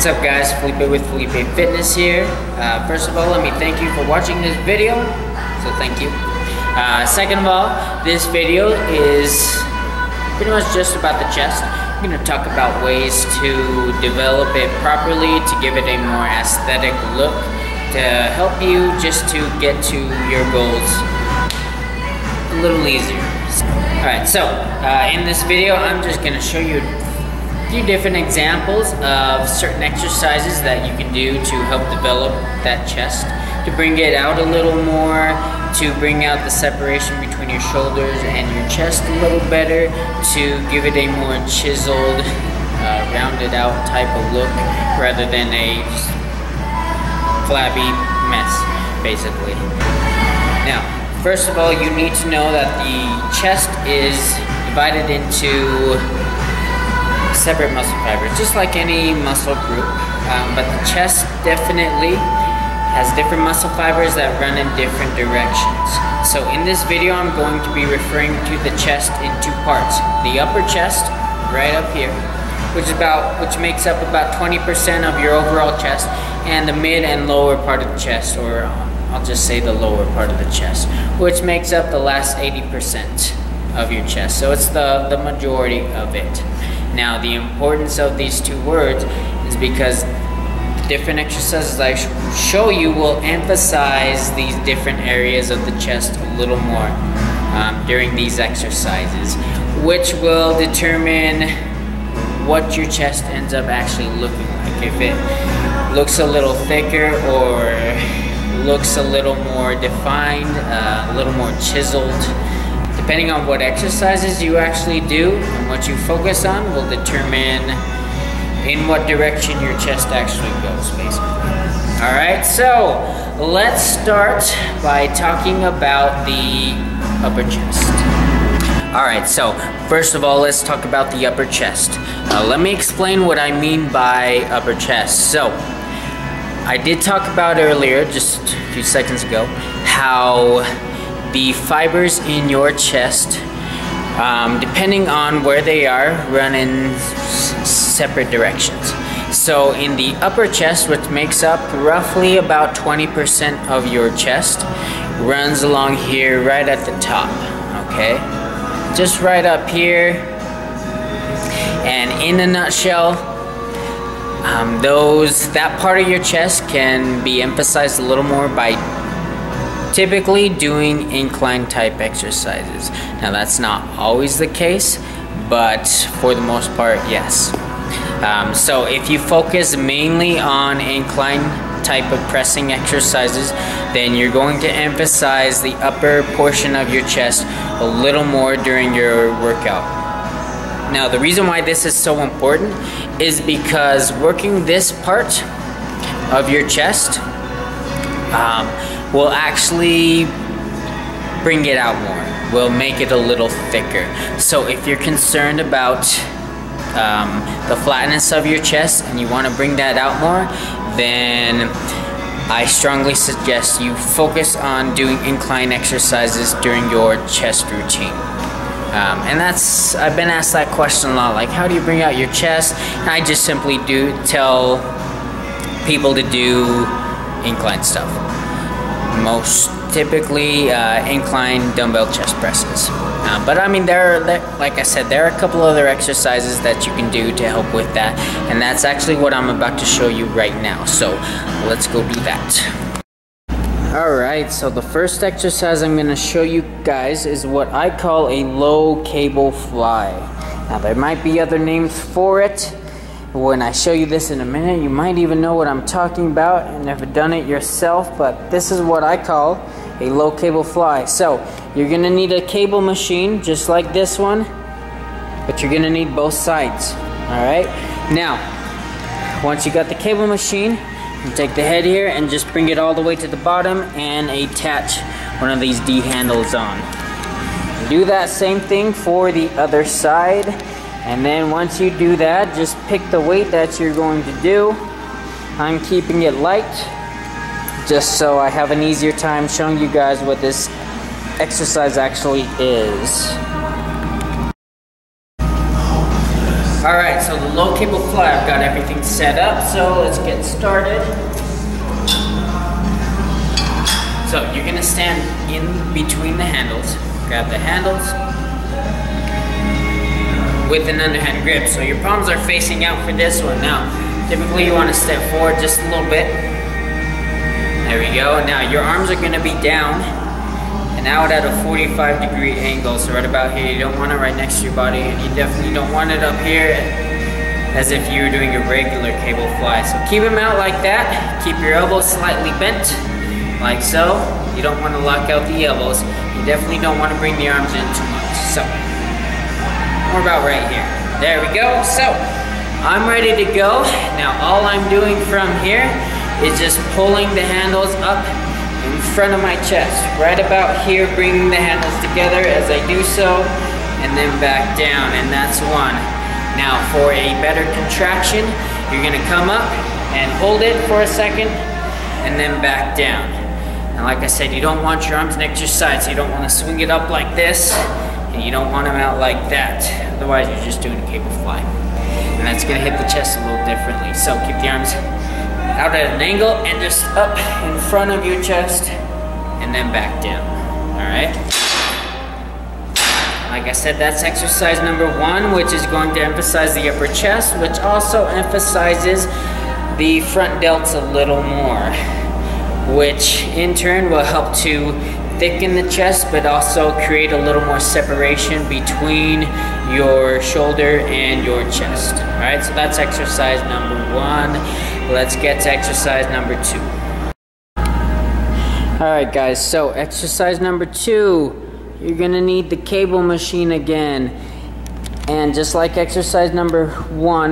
What's up guys, Felipe with Felipe Fitness here. First of all, let me thank you for watching this video, so thank you. Second of all, this video is pretty much just about the chest. I'm going to talk about ways to develop it properly, to give it a more aesthetic look, to help you just to get to your goals a little easier. Alright, so in this video I'm just going to show you a few different examples of certain exercises that you can do to help develop that chest, to bring it out a little more, to bring out the separation between your shoulders and your chest a little better, to give it a more chiseled, rounded out type of look rather than a flabby mess, basically. Now, first of all, you need to know that the chest is divided into separate muscle fibers, just like any muscle group, but the chest definitely has different muscle fibers that run in different directions. So in this video I'm going to be referring to the chest in two parts. The upper chest, right up here, which makes up about 20% of your overall chest, and the mid and lower part of the chest, or I'll just say the lower part of the chest, which makes up the last 80% of your chest. So it's the majority of it. Now the importance of these two words is because different exercises I show you will emphasize these different areas of the chest a little more during these exercises, which will determine what your chest ends up actually looking like. If it looks a little thicker or looks a little more defined, a little more chiseled, depending on what exercises you actually do and what you focus on will determine in what direction your chest actually goes, basically. Alright, so let's start by talking about the upper chest. Alright, so first of all, let's talk about the upper chest. Let me explain what I mean by upper chest. So, I did talk about earlier, just a few seconds ago, how the fibers in your chest, depending on where they are, run in separate directions. So in the upper chest, which makes up roughly about 20% of your chest, runs along here right at the top, okay? Just right up here. And in a nutshell, that part of your chest can be emphasized a little more by typically doing incline type exercises. Now that's not always the case, but for the most part, yes. So if you focus mainly on incline type of pressing exercises, then you're going to emphasize the upper portion of your chest a little more during your workout. Now the reason why this is so important is because working this part of your chest will actually bring it out more, will make it a little thicker. So if you're concerned about the flatness of your chest and you want to bring that out more, then I strongly suggest you focus on doing incline exercises during your chest routine. And that's, I've been asked that question a lot, like how do you bring out your chest? And I just simply do tell people to do incline stuff. Most typically incline dumbbell chest presses. But I mean, like I said, there are a couple other exercises that you can do to help with that, and that's actually what I'm about to show you right now. So let's go do that. Alright, so the first exercise I'm going to show you guys is what I call a low cable fly. Now there might be other names for it. When I show you this in a minute, you might even know what I'm talking about and never done it yourself, but this is what I call a low cable fly. So you're going to need a cable machine just like this one, but you're going to need both sides. Alright, now once you got the cable machine, you take the head here and just bring it all the way to the bottom and attach one of these D handles on. Do that same thing for the other side. And then once you do that, just pick the weight that you're going to do. I'm keeping it light just so I have an easier time showing you guys what this exercise actually is. Alright, so so the low cable fly, I've got everything set up, so let's get started. So you're gonna stand in between the handles, grab the handles with an underhand grip. So your palms are facing out for this one. Now, typically you wanna step forward just a little bit. There we go. Now your arms are gonna be down and out at a 45-degree angle, so right about here. You don't want it right next to your body, and you definitely don't want it up here as if you were doing a regular cable fly. So keep them out like that. Keep your elbows slightly bent, like so. You don't want to lock out the elbows. You definitely don't want to bring the arms in too much. So, we're about right here. There we go. So, I'm ready to go. Now, all I'm doing from here is just pulling the handles up in front of my chest, right about here, bringing the handles together as I do so, and then back down, and that's one. Now for a better contraction, you're gonna come up and hold it for a second, and then back down. And like I said, you don't want your arms next to your side, so you don't wanna swing it up like this, and you don't want them out like that, otherwise you're just doing a cable fly. And that's gonna hit the chest a little differently, so keep the arms out at an angle and just up in front of your chest and then back down. All right, like I said, that's exercise number one, which is going to emphasize the upper chest, which also emphasizes the front delts a little more, which in turn will help to thicken the chest but also create a little more separation between your shoulder and your chest. All right, so that's exercise number one. Let's get to exercise number two. All right, guys, so exercise number two, you're gonna need the cable machine again. And just like exercise number one,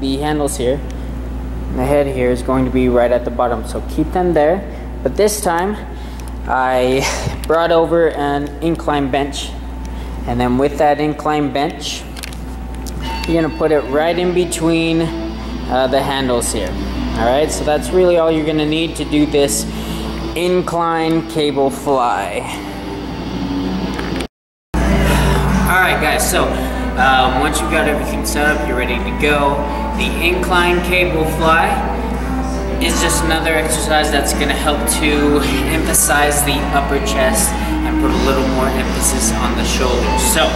the handles here, the head here is going to be right at the bottom, so keep them there. But this time, I brought over an incline bench. And then with that incline bench, you're gonna put it right in between the handles here. All right, so that's really all you're gonna need to do this incline cable fly. All right, guys, so once you've got everything set up, you're ready to go. The incline cable fly is just another exercise that's gonna help to emphasize the upper chest and put a little more emphasis on the shoulders. So,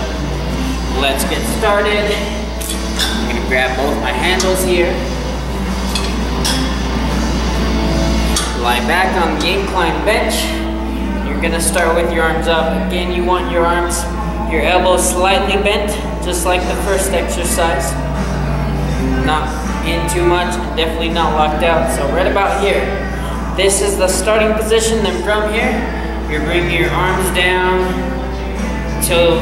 let's get started. I'm gonna grab both my handles here. Lie back on the incline bench. You're gonna start with your arms up. Again, you want your arms, your elbows slightly bent, just like the first exercise. Not in too much, definitely not locked out. So right about here, this is the starting position, then from here, you bring your arms down till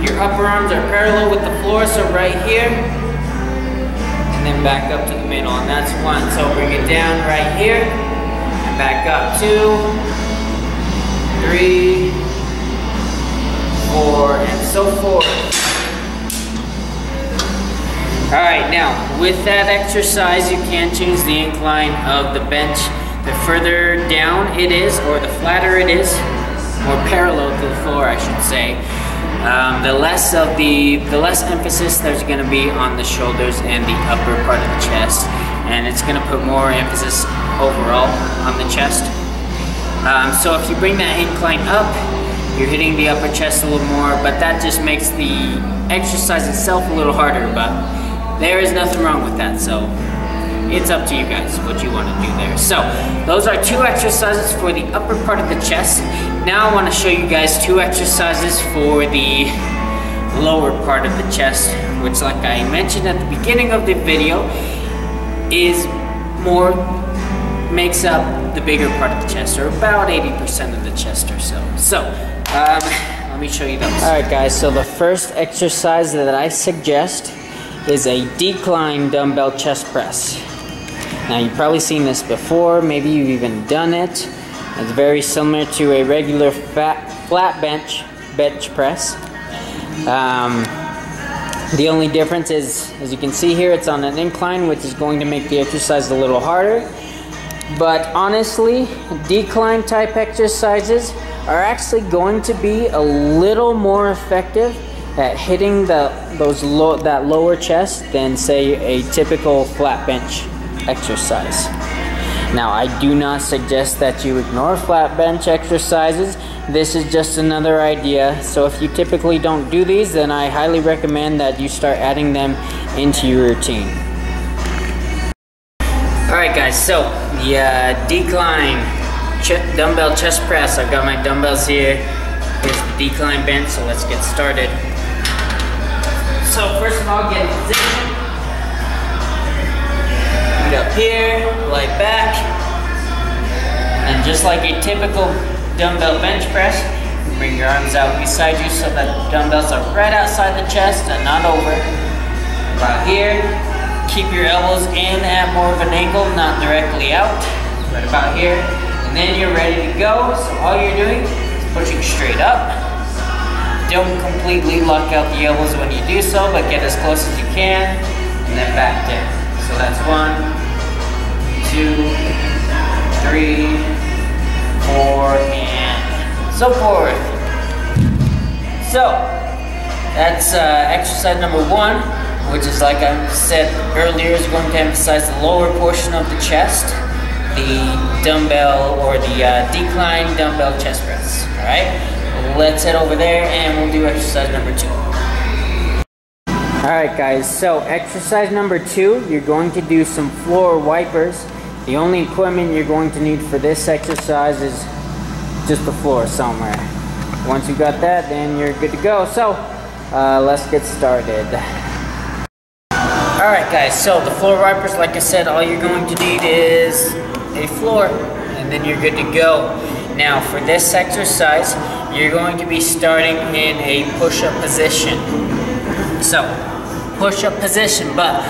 your upper arms are parallel with the floor, so right here, and then back up to the middle, and that's one. So bring it down right here, and back up, 2, 3, 4, and so forth. All right, now, with that exercise, you can change the incline of the bench. The further down it is, or the flatter it is, or parallel to the floor, I should say, the less emphasis there's going to be on the shoulders and the upper part of the chest, and it's going to put more emphasis overall on the chest. So if you bring that incline up, you're hitting the upper chest a little more, but that just makes the exercise itself a little harder. But there is nothing wrong with that, so it's up to you guys what you want to do there. So those are two exercises for the upper part of the chest. Now I want to show you guys two exercises for the lower part of the chest, which, like I mentioned at the beginning of the video, is more, makes up the bigger part of the chest, or about 80% of the chest or so. So let me show you those. All right, guys, so the first exercise that I suggest is a decline dumbbell chest press. Now, you've probably seen this before, maybe you've even done it. It's very similar to a regular flat bench press. The only difference is, as you can see here, it's on an incline, which is going to make the exercise a little harder. But honestly, decline type exercises are actually going to be a little more effective hitting that lower chest than, say, a typical flat bench exercise. Now, I do not suggest that you ignore flat bench exercises. This is just another idea. So if you typically don't do these, then I highly recommend that you start adding them into your routine. Alright guys, so the decline dumbbell chest press. I've got my dumbbells here. Here's the decline bench, so let's get started. So first of all, get in position. Feet up here, lie back. And just like a typical dumbbell bench press, bring your arms out beside you so that the dumbbells are right outside the chest and not over. About here, keep your elbows in at more of an angle, not directly out. Right about here. And then you're ready to go, so all you're doing is pushing straight up. Don't completely lock out the elbows when you do so, but get as close as you can, and then back down. So that's 1, 2, 3, 4, and so forth. So, that's exercise number 1, which is, like I said earlier, is going to emphasize the lower portion of the chest, the dumbbell or the decline dumbbell chest press, all right? Let's head over there and we'll do exercise number 2. Alright guys, so exercise number 2, you're going to do some floor wipers. The only equipment you're going to need for this exercise is just the floor somewhere. Once you got that, then you're good to go. So, let's get started. Alright guys, so the floor wipers, like I said, all you're going to need is a floor and then you're good to go. Now, for this exercise, you're going to be starting in a push-up position. So, push-up position, but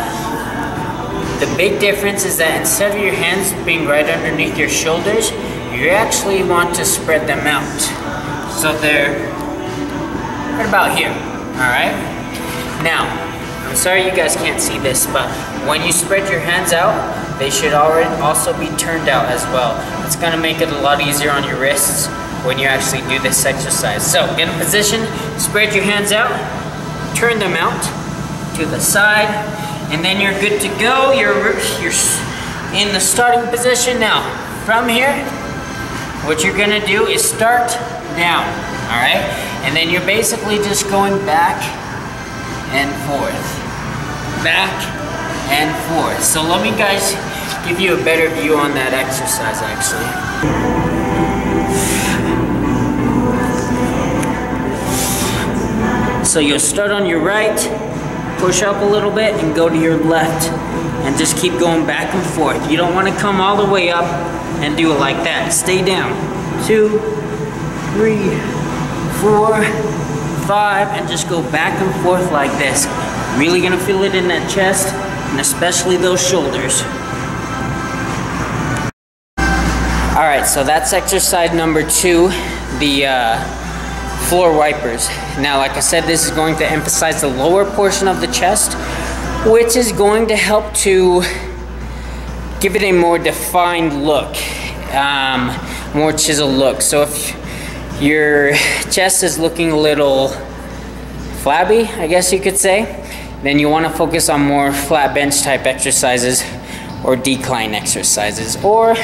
the big difference is that instead of your hands being right underneath your shoulders, you actually want to spread them out. So they're right about here, all right? Now, I'm sorry you guys can't see this, but when you spread your hands out, they should already also be turned out as well. It's gonna make it a lot easier on your wrists when you actually do this exercise. So get in position, spread your hands out, turn them out to the side, and then you're good to go. You're in the starting position now. From here, what you're gonna do is start down, all right? And then you're basically just going back and forth, back and forth. So let me guys give you a better view on that exercise actually. So you'll start on your right, push up a little bit, and go to your left. And just keep going back and forth. You don't want to come all the way up and do it like that. Stay down. 2, 3, 4, 5, and just go back and forth like this. Really gonna feel it in that chest, and especially those shoulders. All right, so that's exercise number 2, the floor wipers. Now, like I said, this is going to emphasize the lower portion of the chest, which is going to help to give it a more defined look, more chiseled look. So if your chest is looking a little flabby, I guess you could say, then you want to focus on more flat bench type exercises or decline exercises or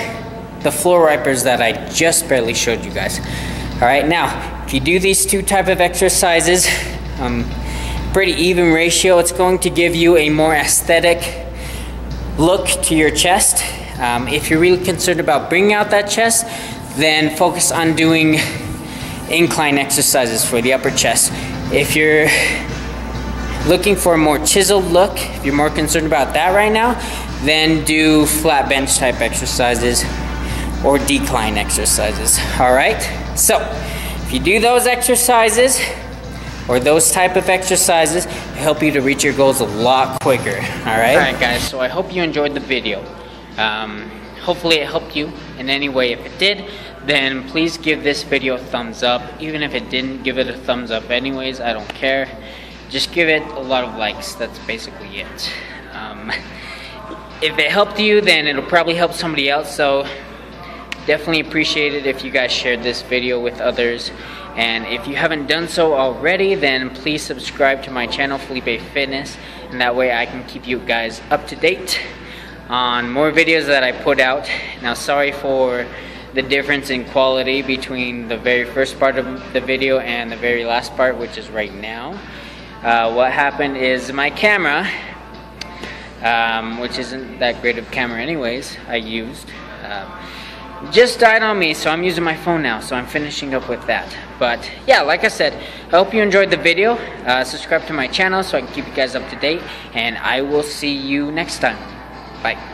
the floor wipers that I just barely showed you guys. All right, now, if you do these 2 type of exercises, pretty even ratio, it's going to give you a more aesthetic look to your chest. If you're really concerned about bringing out that chest, then focus on doing incline exercises for the upper chest. If you're looking for a more chiseled look, if you're more concerned about that right now, then do flat bench type exercises or decline exercises, all right? So, if you do those exercises, or those type of exercises, it'll help you to reach your goals a lot quicker, all right? All right, guys, so I hope you enjoyed the video. Hopefully it helped you in any way. If it did, then please give this video a thumbs up. Even if it didn't, give it a thumbs up anyways, I don't care. Just give it a lot of likes, that's basically it. If it helped you, then it'll probably help somebody else, so definitely appreciate it if you guys shared this video with others And if you haven't done so already, then please subscribe to my channel, Felipe Fitness, and that way I can keep you guys up to date on more videos that I put out. Now, sorry for the difference in quality between the very first part of the video and the very last part, which is right now. What happened is my camera, which isn't that great of a camera anyways, I used, just died on me, so I'm using my phone now, so I'm finishing up with that. But yeah, like I said, I hope you enjoyed the video. Subscribe to my channel so I can keep you guys up to date, and I will see you next time. Bye.